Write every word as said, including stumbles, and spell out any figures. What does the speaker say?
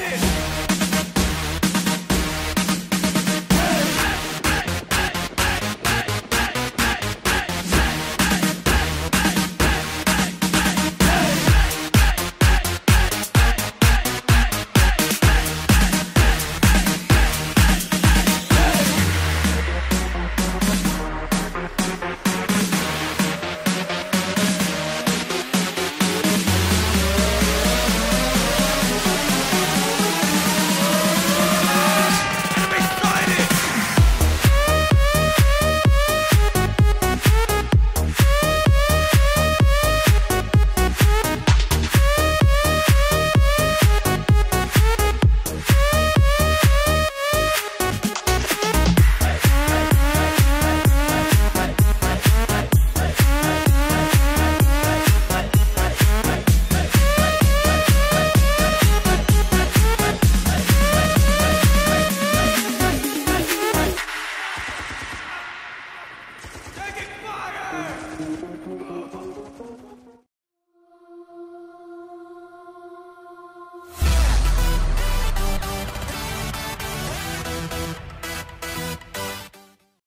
United!